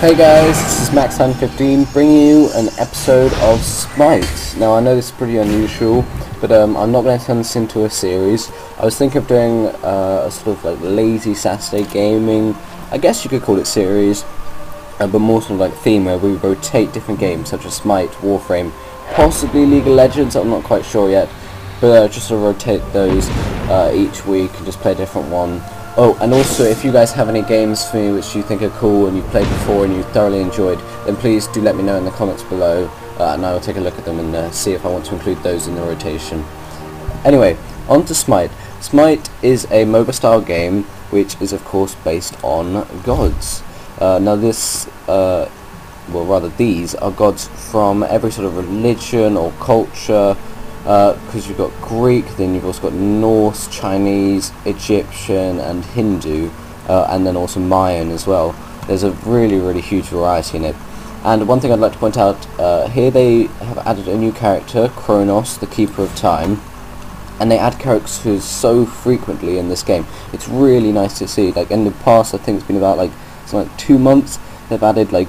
Hey guys, this is MaxTitan15 bringing you an episode of Smite. Now I know this is pretty unusual, but I'm not going to turn this into a series. I was thinking of doing a sort of like lazy Saturday gaming, I guess you could call it series, but more sort of like theme where we rotate different games such as Smite, Warframe, possibly League of Legends, I'm not quite sure yet, but just sort of rotate those each week and just play a different one. Oh, and also if you guys have any games for me which you think are cool and you've played before and you thoroughly enjoyed, then please do let me know in the comments below, and I will take a look at them and see if I want to include those in the rotation. Anyway, on to Smite. Smite is a MOBA style game which is of course based on gods. Now these are gods from every sort of religion or culture, because you've got Greek, then you've also got Norse, Chinese, Egyptian and Hindu, and then also Mayan as well. There's a really huge variety in it. And one thing I'd like to point out, here they have added a new character, Kronos, the Keeper of Time, and they add characters so frequently in this game. It's really nice to see. Like in the past, I think it's been about like 2 months, they've added like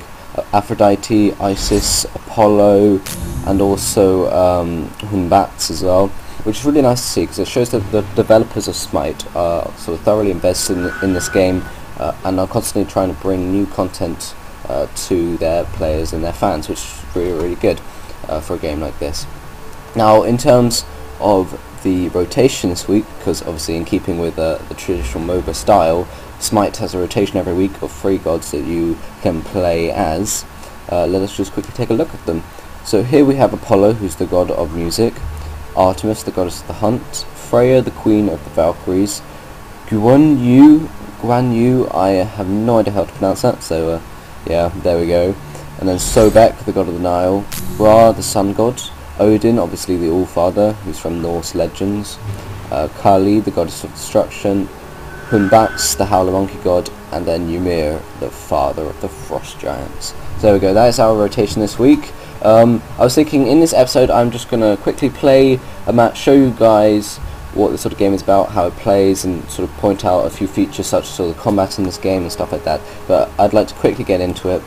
Aphrodite, Isis, Apollo, and also Hun Batz as well, which is really nice to see because it shows that the developers of Smite are sort of thoroughly invested in this game, and are constantly trying to bring new content to their players and their fans, which is really good for a game like this. Now in terms of the rotation this week, because obviously in keeping with the traditional MOBA style, Smite has a rotation every week of 3 gods that you can play as. Let us just quickly take a look at them. So here we have Apollo, who's the god of music, Artemis, the goddess of the hunt, Freya, the queen of the Valkyries, Guan Yu, I have no idea how to pronounce that, so yeah, there we go. And then Sobek, the god of the Nile, Ra, the sun god, Odin, obviously the All-Father, who's from Norse legends, Kali, the goddess of destruction, Hun Batz, the howler monkey god, and then Ymir, the father of the frost giants. So there we go, that is our rotation this week. I was thinking in this episode I'm just going to quickly play a match, show you guys what this sort of game is about, how it plays, and sort of point out a few features such as sort of combat in this game and stuff like that, but I'd like to quickly get into it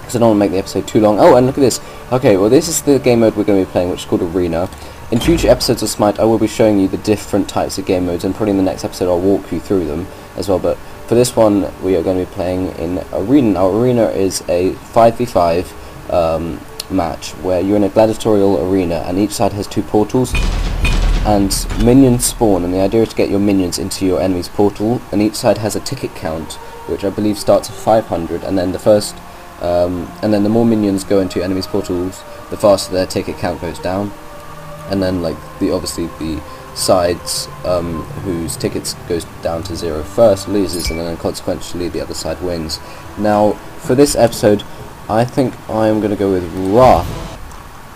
because I don't want to make the episode too long. Oh, and look at this. Okay, well this is the game mode we're going to be playing, which is called Arena. In future episodes of Smite I will be showing you the different types of game modes, and probably in the next episode I'll walk you through them as well, but for this one we are going to be playing in Arena. Now Arena is a 5v5 match where you're in a gladiatorial arena and each side has 2 portals and minions spawn, and the idea is to get your minions into your enemy's portal, and each side has a ticket count which I believe starts at 500, and then the more minions go into enemy's portals the faster their ticket count goes down, and then obviously the sides whose tickets goes down to 0 first loses, and then consequently the other side wins. Now for this episode I think I'm going to go with Ra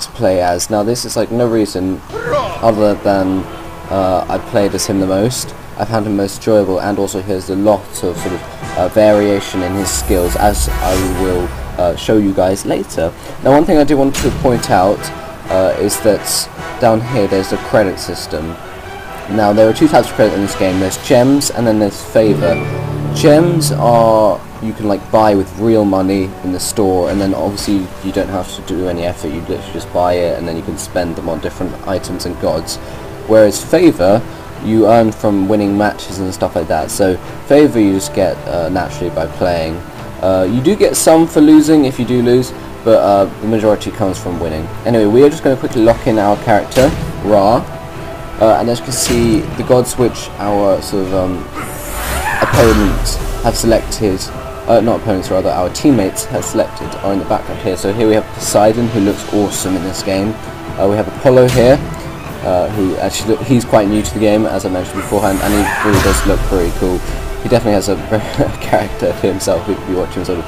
to play as. Now this is like no reason other than I played as him the most. I found him most enjoyable, and also he has a lot of sort of variation in his skills, as I will show you guys later. Now one thing I do want to point out is that down here there's the credit system. Now there are 2 types of credit in this game. There's gems and then there's favor. Gems are you can like buy with real money in the store, and then obviously you don't have to do any effort, you literally just buy it and then you can spend them on different items and gods. Whereas favor you earn from winning matches and stuff like that, so favor you just get naturally by playing. You do get some for losing if you do lose, but the majority comes from winning. Anyway, we are just going to quickly lock in our character, Ra, and as you can see the gods which our sort of opponents have selected, our teammates have selected, are in the background here. So here we have Poseidon, who looks awesome in this game. We have Apollo here, who actually he's quite new to the game, as I mentioned beforehand, and he really does look pretty cool. He definitely has a character for himself. We could be watching sort of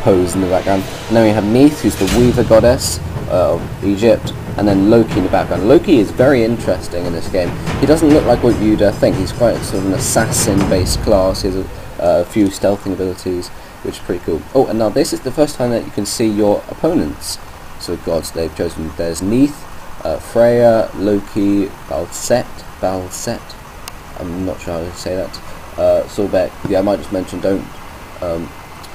pose in the background. And then we have Neith, who's the weaver goddess of Egypt, and then Loki in the background. Loki is very interesting in this game. He doesn't look like what you'd think. He's quite sort of an assassin-based class. He's a few stealthing abilities, which is pretty cool. Oh, and now this is the first time that you can see your opponents. So gods they've chosen. There's Neith, Freya, Loki, Bastet. I'm not sure how to say that. Sobek. Yeah, I might just mention don't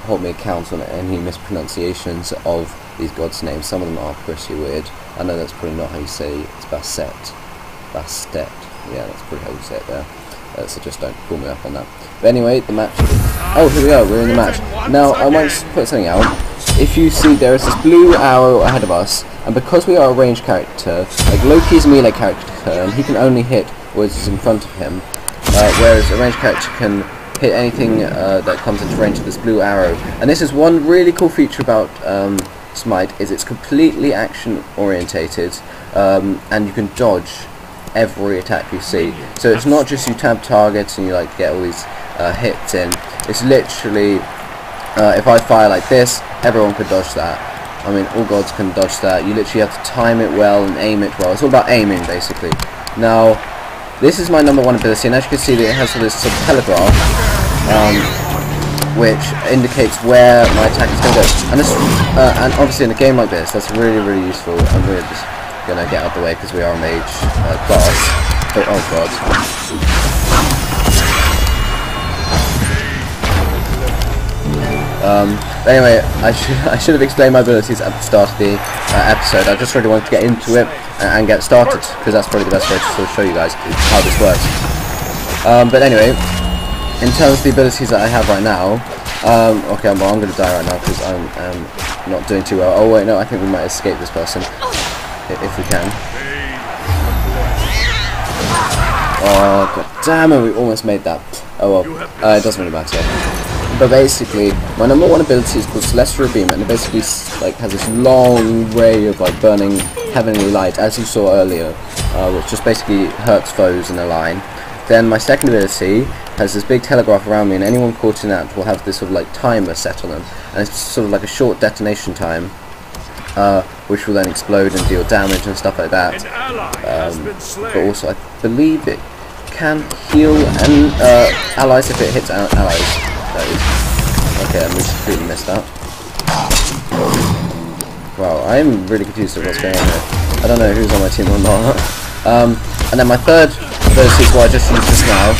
helped me count on any mispronunciations of these gods' names. Some of them are pretty weird. I know that's probably not how you say it. It's Bastet. Bastet. Yeah, that's probably how you say it there. So just don't pull me up on that. But anyway, the match... Oh, here we are. We're in the match. Now, I might put something out. If you see, there is this blue arrow ahead of us. And because we are a ranged character, like Loki's melee character, he can only hit what is in front of him. Whereas a ranged character can hit anything that comes into range of this blue arrow. And this is one really cool feature about Smite, is it's completely action orientated, and you can dodge every attack you see. So it's not just you tab targets and you like get all these hits in. It's literally, if I fire like this, everyone could dodge that. I mean, all gods can dodge that. You literally have to time it well and aim it well. It's all about aiming, basically. Now, this is my number one ability, and as you can see, that it has all this sort of telegraph, which indicates where my attack is going to go. And this, and obviously in a game like this, that's really, really useful. I'm really just going to get out of the way because we are a mage class. But oh god. Anyway, I should have explained my abilities at the start of the episode. I just really wanted to get into it and get started, because that's probably the best way to sort of show you guys how this works. But anyway, in terms of the abilities that I have right now, okay, well, I'm going to die right now because I'm not doing too well. Oh wait, no, I think we might escape this person, if we can. Oh god damn it, we almost made that. Oh well, it doesn't really matter. But basically, my number one ability is called Celestial Beam, and it basically like has this long ray of like burning heavenly light, as you saw earlier, which just basically hurts foes in a line. Then my second ability has this big telegraph around me, and anyone caught in that will have this sort of like timer set on them, and it's sort of like a short detonation time, which will then explode and deal damage and stuff like that. But also, I believe it can heal and allies if it hits allies. Okay, I completely missed that. Wow, I am really confused with what's going on here. I don't know who's on my team or not. And then my third ability is what I just used just now.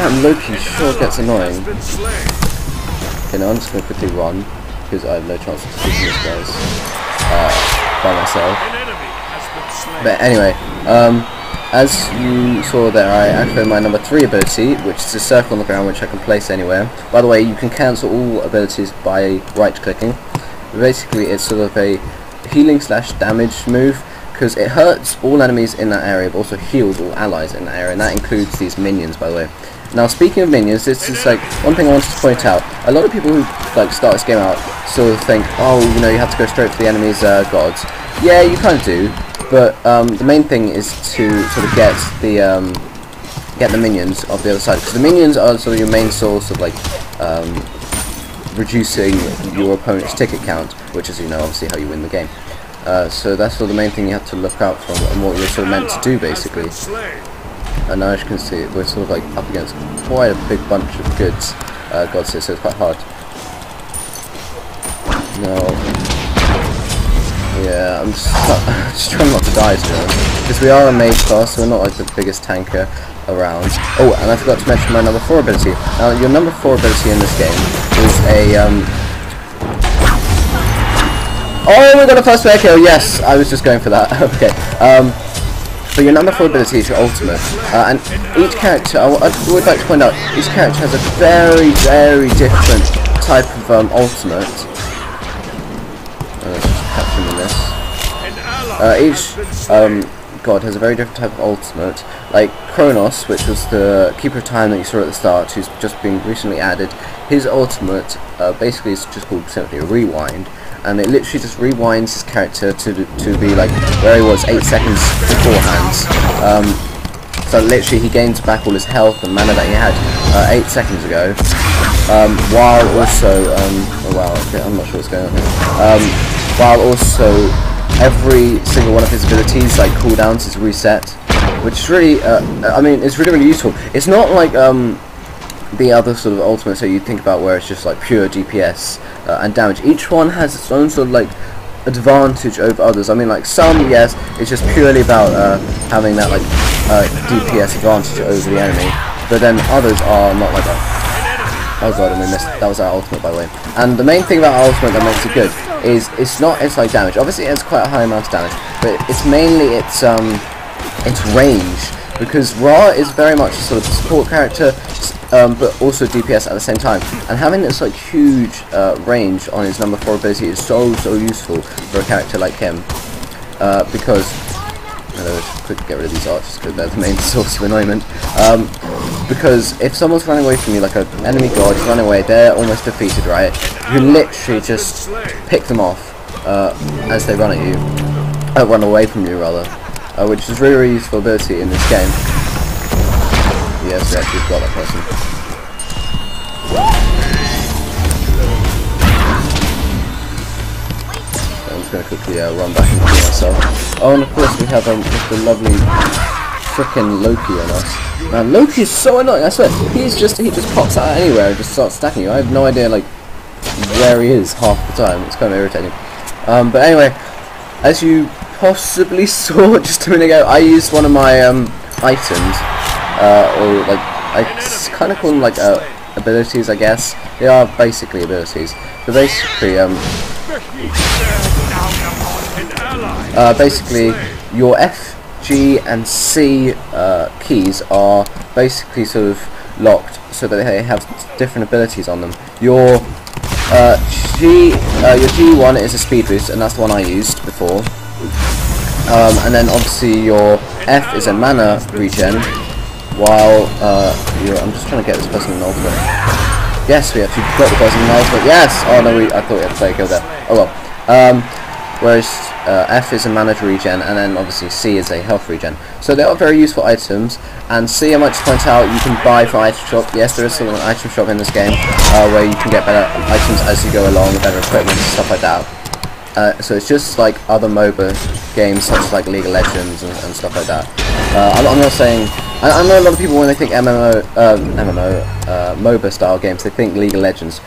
Man, Loki sure gets annoying. Okay, now I'm just going to quickly run, because I have no chance of defeating these guys by myself. But anyway, as you saw there, I activated my number 3 ability, which is a circle on the ground which I can place anywhere. By the way, you can cancel all abilities by right-clicking. Basically, it's sort of a healing slash damage move, because it hurts all enemies in that area, but also heals all allies in that area, and that includes these minions, by the way. Now, speaking of minions, this is like one thing I wanted to point out. A lot of people who like start this game out sort of think, oh, you know, you have to go straight for the enemy's gods. Yeah, you kind of do. But the main thing is to sort of get the minions of the other side, because the minions are sort of your main source of like reducing your opponent's ticket count, which is, you know, obviously how you win the game. So that's sort of the main thing you have to look out for and what you're sort of meant to do, basically. And now as you can see, we're sort of like up against quite a big bunch of goods, gods here, so it's quite hard. No. Yeah, I'm just trying not to die, because we are a mage class, so we're not like the biggest tanker around. Oh, and I forgot to mention my number 4 ability. Now, your number 4 ability in this game is a, oh, we got a first fair kill, yes! I was just going for that, okay. But your number 4 ability is your ultimate. And each character, I would like to point out, each character has a very, very different type of ultimate. Each god has a very different type of ultimate. Like Kronos, which was the keeper of time that you saw at the start, who's just been recently added, his ultimate basically is just called simply a rewind, and it literally just rewinds his character to be like where he was 8 seconds beforehand. So literally he gains back all his health and mana that he had 8 seconds ago, while also oh wow, okay, I'm not sure what's going on here. While also every single one of his abilities, like cooldowns, is reset, which is really, I mean, it's really, really useful. It's not like the other sort of ultimates that you think about, where it's just like pure DPS and damage. Each one has its own sort of like advantage over others. I mean, like some, yes, it's just purely about having that like DPS advantage over the enemy, but then others are not like that. That was Odin, we missed. That was our ultimate, by the way. And the main thing about our ultimate that makes it good is it's not its like damage. Obviously, it's quite a high amount of damage, but it's mainly its range, because Ra is very much a sort of support character, but also DPS at the same time. And having this like huge range on his number 4 ability is so useful for a character like him, because. Quick, get rid of these archers because they're the main source of annoyment. Because if someone's running away from you, like an enemy god, is running away, they're almost defeated, right? You literally just pick them off as they run at you, run away from you rather, which is really useful ability in this game. Yes, we actually got that person. So I'm just going to quickly run back and kill myself. Oh, and of course we have the lovely frickin' Loki on us. Man, Loki is so annoying, I swear. He just pops out anywhere and just starts stacking you. I have no idea, like, where he is half the time. It's kind of irritating. But anyway, as you possibly saw just a minute ago, I used one of my items, or, like, I kind of call them, like, abilities, I guess. They are basically abilities. But basically, your F, G, and C keys are basically sort of locked so that they have different abilities on them. Your your G1 is a speed boost, and that's the one I used before. And then obviously your F is a mana regen, while I'm just trying to get this person in ultimate. Yes, we actually got the person in ultimate. Yes. Oh no, I thought we had to play a kill there. Oh well. Whereas F is a mana regen, and then obviously C is a health regen. So they are very useful items, and C, I might just point out, you can buy from item shop. Yes, there is still an item shop in this game, where you can get better items as you go along, better equipment and stuff like that. So it's just like other MOBA games, such as like League of Legends and stuff like that. I'm not saying... I know a lot of people, when they think MOBA style games, they think League of Legends.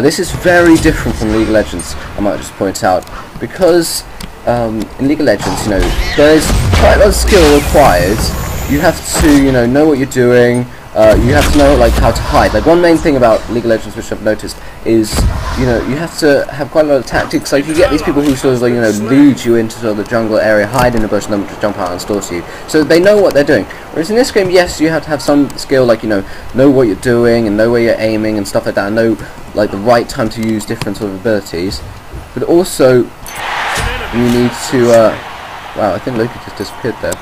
This is very different from League of Legends, I might just point out, because in League of Legends, you know, there's quite a lot of skill required. You have to, you know what you're doing. You have to know, like, how to hide. Like, one main thing about League of Legends, which I've noticed, is, you know, you have to have quite a lot of tactics. Like, you get these people who sort of, like, you know, lead you into sort of the jungle area, hide in a bush, and then jump out and stalk you. So they know what they're doing. Whereas in this game, yes, you have to have some skill, like, you know what you're doing, and know where you're aiming, and stuff like that, and know, like, the right time to use different sort of abilities. But also, you need to, wow, I think Loki just disappeared there.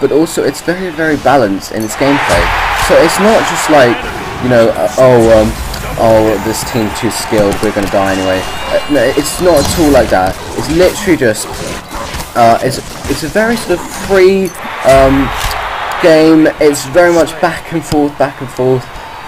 But also, it's very balanced in its gameplay. So it's not just like, you know, this team's too skilled, we're gonna die anyway. No, it's not at all like that. It's literally just, it's a very sort of free game. It's very much back and forth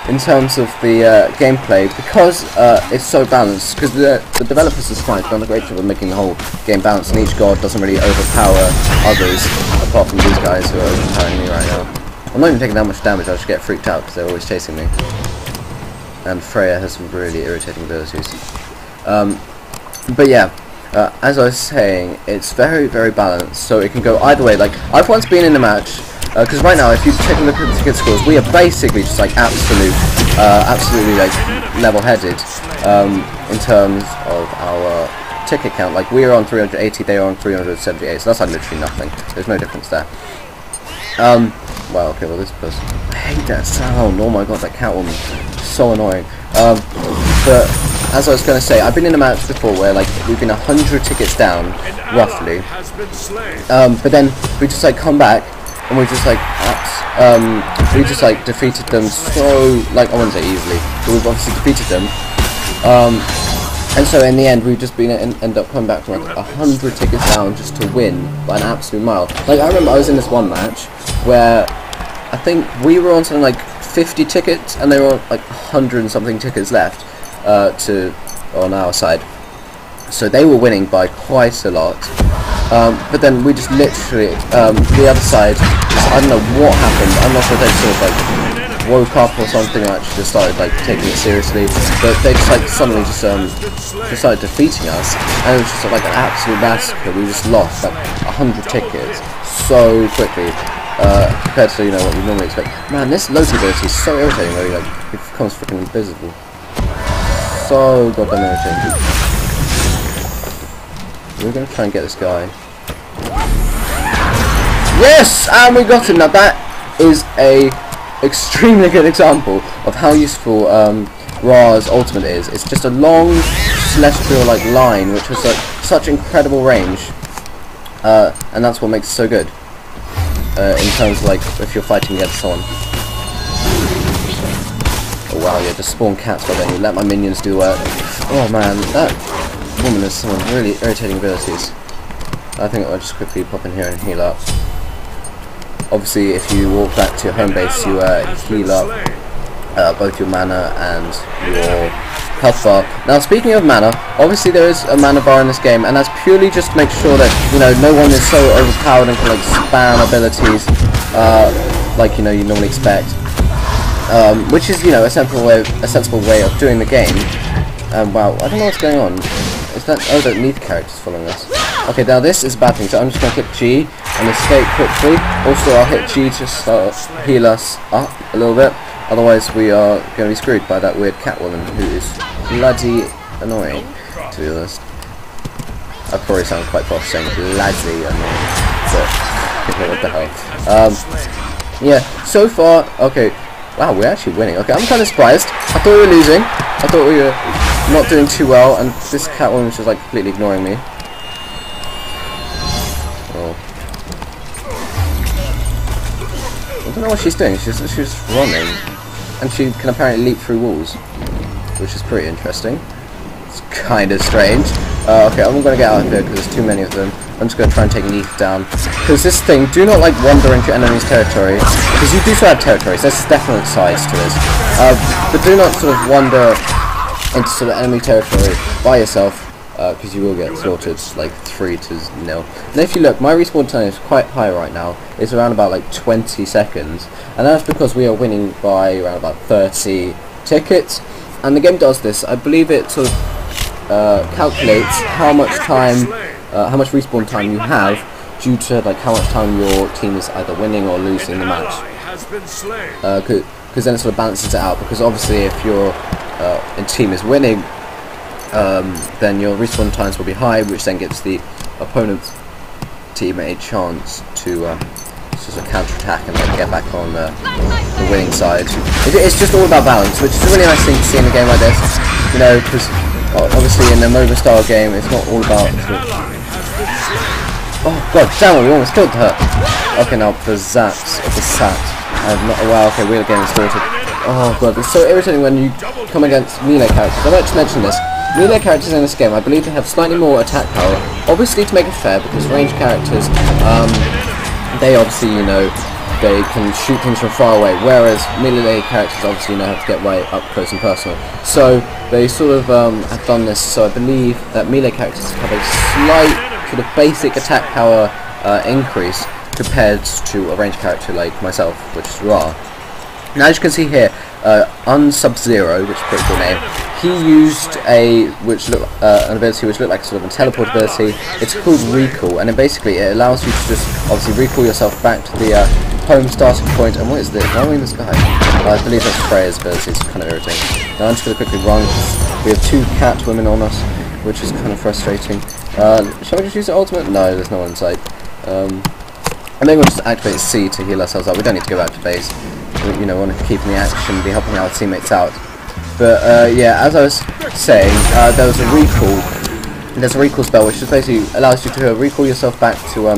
in terms of the gameplay, because it's so balanced. Because the developers of Smite have done a great job of making the whole game balanced, and each god doesn't really overpower others, apart from these guys who are overpowering me right now. I'm not even taking that much damage, I just get freaked out because they're always chasing me. And Freya has some really irritating abilities. But yeah, as I was saying, it's very balanced, so it can go either way. Like, I've once been in a match, because right now, if you take a look at the ticket scores, we are basically just like absolutely like level-headed in terms of our... ticket count. Like, we are on 380, they are on 378, so that's like literally nothing. There's no difference there. Wow, okay, well this person... I hate that sound, oh my god, that Catwoman. So annoying. But, as I was going to say, I've been in a match before where, like, we've been 100 tickets down, roughly. But then, we just, like, come back, and we just, like, we just, like, defeated them so... Like, I wouldn't say easily, but we've obviously defeated them. And so in the end, we've just been end up coming back from like 100 tickets down just to win by an absolute mile. Like, I remember I was in this one match where I think we were on something like 50 tickets, and they were on like 100 and something tickets left on our side. So they were winning by quite a lot. But then we just literally the other side. I don't know what happened. I'm not sure they sort of woke up or something, and actually just started like taking it seriously, but they just like suddenly just started defeating us, and it was just like an absolute massacre. We just lost like 100 tickets so quickly. compared to, you know, what we normally expect. Man, this Loki ability is so irritating though, like, it becomes freaking invisible. So goddamn irritating. We're gonna try and get this guy. Yes! And we got him! Now that is a extremely good example of how useful Ra's ultimate is. It's just a long celestial like line which has like such incredible range, and that's what makes it so good in terms of like if you're fighting against someone. Oh wow, yeah, just spawn cats by then. You let my minions do work. Oh man, that woman has some really irritating abilities. I think I'll just quickly pop in here and heal up. Obviously, if you walk back to your home base, you heal up both your mana and your health bar. Now, speaking of mana, obviously there is a mana bar in this game, and that's purely just to make sure that, you know, no one is so overpowered and can like spam abilities like, you know, you normally expect, which is, you know, a sensible way of doing the game. Wow, I don't know what's going on. Is that, oh, that Neith character's following us. Okay, now this is a bad thing, so I'm just going to click G and escape quickly. Also, I'll hit G to heal us up a little bit. Otherwise, we are going to be screwed by that weird cat woman who is bloody annoying, to be honest. I probably sound quite posh saying bloody annoying, but what the hell. Yeah, so far, okay. Wow, we're actually winning. Okay, I'm kind of surprised. I thought we were losing. I thought we were not doing too well, and this cat woman was just like completely ignoring me. I don't know what she's doing, she's running, and she can apparently leap through walls, which is pretty interesting. It's kind of strange. Okay, I'm going to get out of here because there's too many of them. I'm just going to try and take Neith down, because this thing, do not like wander into enemy's territory, because you do still have territories, there's definite sides to this, but do not sort of wander into sort of enemy territory by yourself, because you will get slaughtered like 3-0. And if you look, my respawn time is quite high right now. It's around about like 20 seconds, and that's because we are winning by around about 30 tickets. And the game does this. I believe it sort of calculates how much time, how much respawn time you have, due to like how much time your team is either winning or losing the match. Because then it sort of balances it out. Because obviously, if your team is winning, then your respawn times will be high, which then gives the opponent's team a chance to sort of counter-attack and then get back on the winning side. It's just all about balance, which is a really nice thing to see in a game like this, you know, because obviously in a MOBA style game it's not all about... Oh god damn it, we almost killed her! Okay, now for zaps, for sat. Wow, okay, we're getting slaughtered. Oh god, it's so irritating when you come against melee characters. I'd like to mention this. Melee characters in this game, I believe, they have slightly more attack power, obviously to make it fair, because ranged characters, they obviously, you know, they can shoot things from far away, whereas melee characters obviously, you know, have to get right up close and personal. So they sort of have done this, so I believe that melee characters have a slight sort of basic attack power increase compared to a ranged character like myself, which is Ra. Now as you can see here, Un-Sub-Zero, which is a pretty cool name, he used a an ability which looked like sort of a teleport ability. It's called Recall, and it basically it allows you to just obviously recall yourself back to the home starting point. And what is this? Why are we in the sky? I believe that's Freya's ability. It's kind of irritating. Now I'm just going to quickly run. We have two cat women on us, which is kind of frustrating. Shall we just use the ultimate? No, there's no one in sight. And then we'll just activate C to heal ourselves up. We don't need to go back to base. You know, want to keep in the action, be helping our teammates out. But yeah, as I was saying, there was a recall. There's a recall spell which just basically allows you to recall yourself back to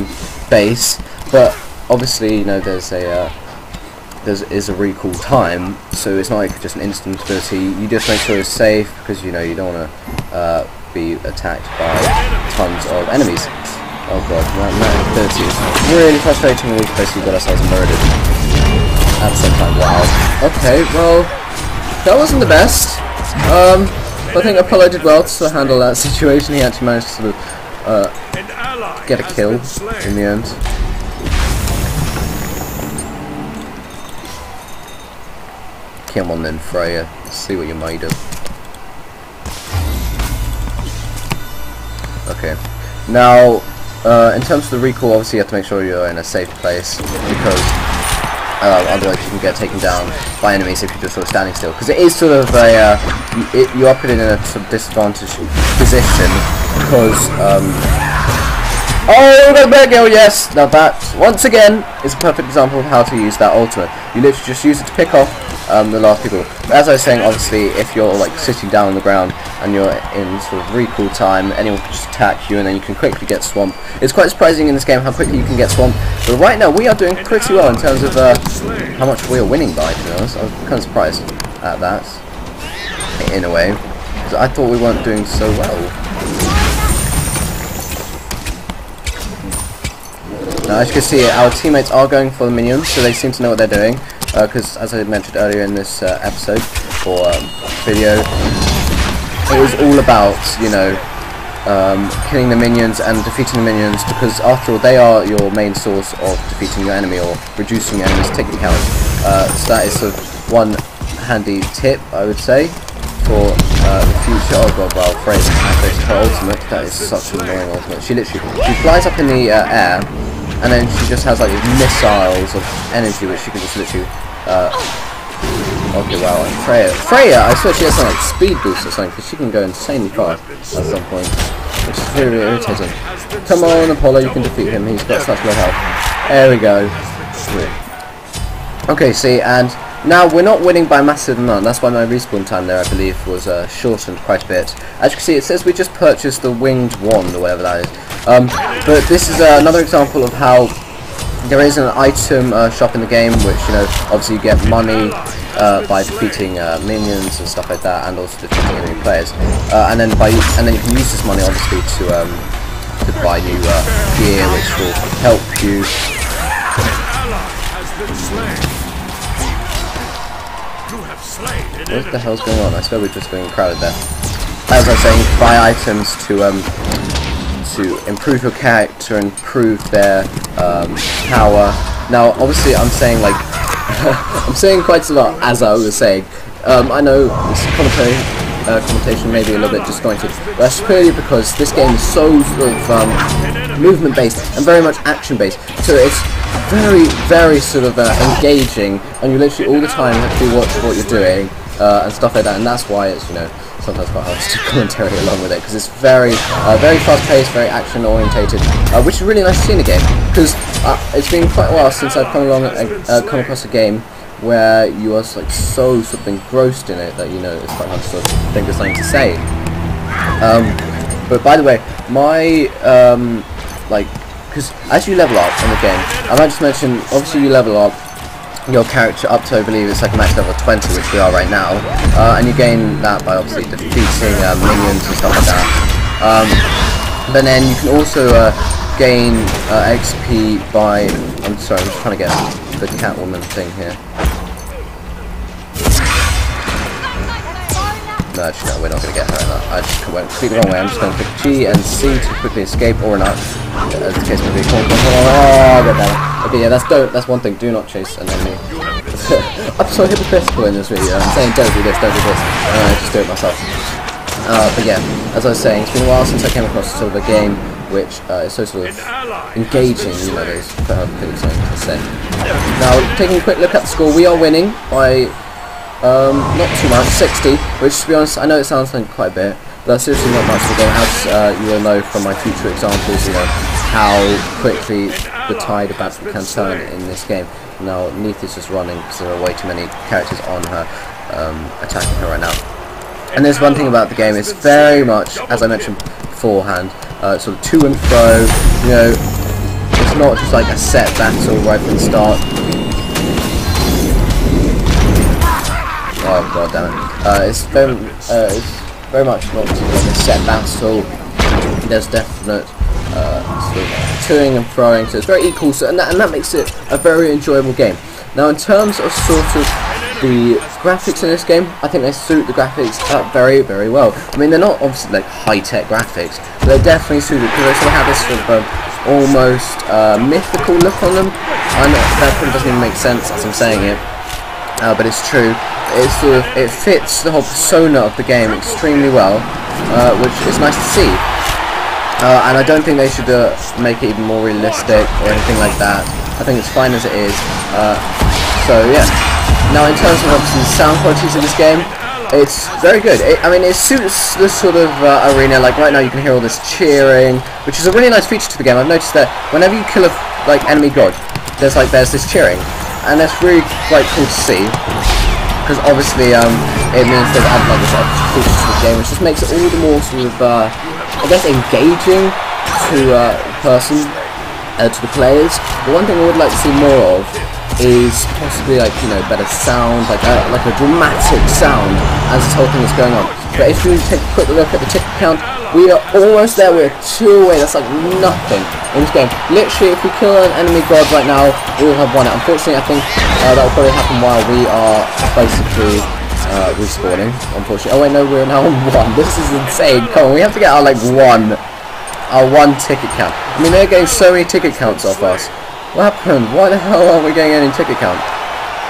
base. But obviously, you know, there is a recall time, so it's not like just an instant ability. You just make sure it's safe, because you know you don't want to be attacked by tons of enemies. Oh god, that ability is really frustrating. We've basically got ourselves murdered. At the same time, wow. Okay, well, that wasn't the best. I think Apollo did well to sort of handle that situation. He actually managed to sort of get a kill in the end. Come on then, Freya. Let's see what you're made of. Okay. Now, In terms of the recall, obviously you have to make sure you're in a safe place, because otherwise you can get taken down by enemies if you're just sort of standing still. Because it is sort of a, you are put in a sort of disadvantaged position, because, oh, the Megil, yes! Now that, once again, is a perfect example of how to use that ultimate. You literally just use it to pick off the last people. As I was saying, obviously, if you're like sitting down on the ground and you're in sort of recall time, anyone can just attack you, and then you can quickly get swamped. It's quite surprising in this game how quickly you can get swamped. But right now, we are doing pretty well in terms of how much we are winning by. To be honest, I was kind of surprised at that, in a way, because I thought we weren't doing so well. Now, as you can see, our teammates are going for the minions, so they seem to know what they're doing. Because as I mentioned earlier in this episode or video, it was all about, you know, killing the minions and defeating the minions, because after all they are your main source of defeating your enemy or reducing your enemy's tick count. So that is sort of one handy tip I would say for the future. Oh god, well, Freya's her ultimate, that is such an annoying ultimate. She literally, she flies up in the air, and then she just has like missiles of energy which she can just literally okay, wow. And Freya, I swear she has some like speed boost or something, because she can go insanely far at some point, which is really irritating. Come on, Apollo, you can defeat him, he's got such low health. There we go. Okay, see, and now we're not winning by a massive amount. That's why my respawn time there, I believe, was shortened quite a bit. As you can see, it says we just purchased the winged wand or whatever that is. But this is another example of how there is an item shop in the game, which, you know, obviously you get money by defeating minions and stuff like that, and also defeating enemy players. And then you can use this money obviously to buy new gear, which will help you. What the hell's going on? I swear we're just getting crowded there. As I was saying, you can buy items to improve your character, improve their power. Now obviously I'm saying like I'm saying quite a lot as I was saying. I know this connotation may be a little bit disjointed, but that's purely because this game is so sort of movement based and very much action based, so it's very, very sort of engaging, and you literally all the time have to watch what you're doing and stuff like that, and that's why it's, you know, sometimes quite hard to do commentary along with it, because it's very, very fast-paced, very action-orientated, which is really nice to see in a game. Because it's been quite a while since I've come across a game where you are like so sort of engrossed in it that, you know, it's quite hard to sort of think of something to say. But by the way, my because as you level up in the game, I might just mention, obviously you level up your character up to, I believe it's like max level 20, which we are right now, and you gain that by obviously defeating minions and stuff like that. But then you can also gain XP by, I'm sorry, I'm just trying to get the Catwoman thing here. No, actually no, we're not going to get her. No, I just went completely the wrong way. I'm just going to pick G and C to quickly escape, or not, as the case may be. Oh, God damn it. Okay, yeah, that's one thing. Do not chase an enemy. I'm so hypocritical in this video. I'm saying don't do this, don't do this, and I just do it myself. But yeah, as I was saying, it's been a while since I came across sort of a game which is so sort of engaging, you know, those things I said. Now, taking a quick look at the score, we are winning by... not too much, 60, which to be honest, I know it sounds like quite a bit, but that's seriously not much of the game, as you will know from my future examples, you know, how quickly the tide of battle can turn in this game. Now, Neith is just running because there are way too many characters on her, attacking her right now. And there's one thing about the game, it's very much, as I mentioned beforehand, sort of to and fro, you know, it's not just like a set battle right from the start. Oh god damn it. It's very much not like a set battle. There's definite sort of toing and throwing, so it's very equal, so, and that makes it a very enjoyable game. Now in terms of sort of the graphics in this game, I think they suit the graphics up very, very well. I mean, they're not obviously like high-tech graphics, but they're definitely suited because they sort of have this sort of almost mythical look on them. I know that probably doesn't even make sense as I'm saying it, but it's true. It's sort of, it fits the whole persona of the game extremely well, which is nice to see. And I don't think they should make it even more realistic or anything like that. I think it's fine as it is. So yeah. Now in terms of obviously the sound qualities of this game, it's very good. I mean, it suits this sort of arena. Like right now, you can hear all this cheering, which is a really nice feature to the game. I've noticed that whenever you kill a enemy god, there's this cheering, and that's really quite cool to see, because obviously it means there's added like this feature to the game, which just makes it all the more sort of I guess engaging to to the players. But one thing I would like to see more of is possibly, like, you know, better sound, like a dramatic sound as this whole thing is going on. But if you take a quick look at the tick count, we are almost there. We're 2 away. That's like nothing in this game. Literally, if we kill an enemy god right now, we will have won it. Unfortunately, I think that will probably happen while we are basically respawning. Unfortunately. Oh wait, no, we're now on 1. This is insane. Come on, we have to get our like 1 ticket count. I mean, they're getting so many ticket counts off us. What happened? Why the hell are we getting any ticket count?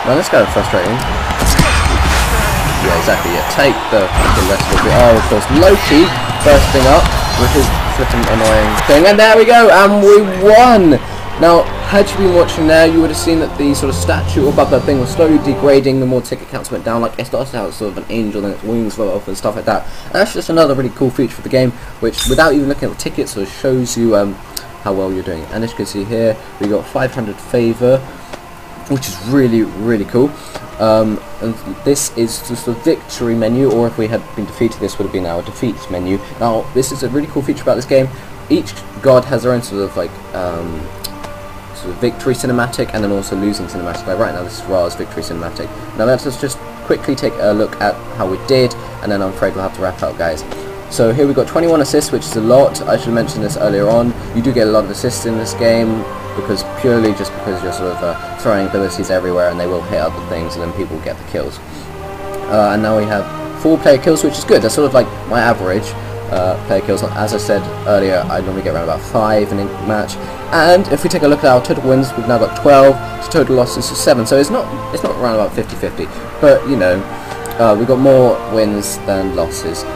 Man, that's kind of frustrating. Yeah, exactly. Yeah, take the rest of it. Oh, of course, Loki bursting up with his flipping annoying thing. And there we go, and we won! Now, had you been watching there, you would have seen that the sort of statue above that thing was slowly degrading the more ticket counts went down. Like, it started out sort of an angel, and its wings fell off and stuff like that. And that's just another really cool feature for the game, which, without even looking at the tickets, sort of shows you how well you're doing. And as you can see here, we got 500 favor, which is really, really cool. And this is just the victory menu, or if we had been defeated, this would have been our defeats menu. Now, this is a really cool feature about this game. Each god has their own sort of like sort of victory cinematic, and then also losing cinematic. Like right now, this is Ra's victory cinematic. Now let's just quickly take a look at how we did, and then I'm afraid we'll have to wrap up, guys. So here we got 21 assists, which is a lot. I should have mentioned this earlier on. You do get a lot of assists in this game, because purely just because you're sort of throwing abilities everywhere, and they will hit other things, and then people get the kills. And now we have 4 player kills, which is good. That's sort of like my average player kills. As I said earlier, I normally get around about 5 in a match. And if we take a look at our total wins, we've now got 12. So total losses is 7. So it's not around about 50-50, but you know, we've got more wins than losses.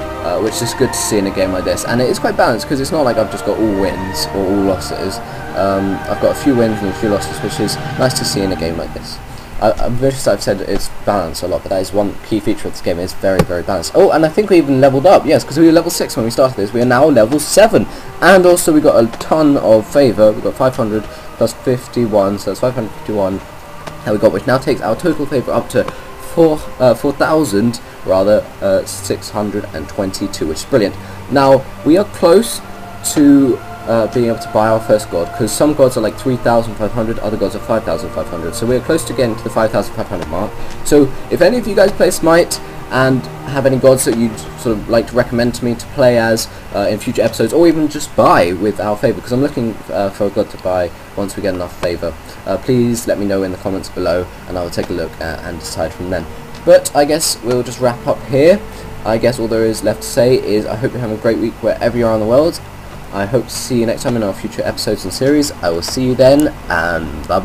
Which is good to see in a game like this, and it is quite balanced, because it's not like I've just got all wins or all losses. I've got a few wins and a few losses, which is nice to see in a game like this. I've noticed I've said it's balanced a lot, but that is one key feature of this game. It's very, very balanced. Oh, and I think we even leveled up, yes, because we were level 6 when we started this. We are now level 7, and also we got a ton of favour. We got 500 plus 51, so that's 551 that we got, which now takes our total favour up to 622, which is brilliant. Now we are close to being able to buy our first god, because some gods are like 3,500, other gods are 5,500. So we're close to getting to the 5,500 mark. So if any of you guys play Smite and have any gods that you'd sort of like to recommend to me to play as in future episodes, or even just buy with our favour, because I'm looking for a god to buy once we get enough favour, please let me know in the comments below, and I will take a look and decide from then. But I guess we'll just wrap up here. I guess all there is left to say is I hope you're having a great week wherever you are in the world. I hope to see you next time in our future episodes and series. I will see you then, and bye bye.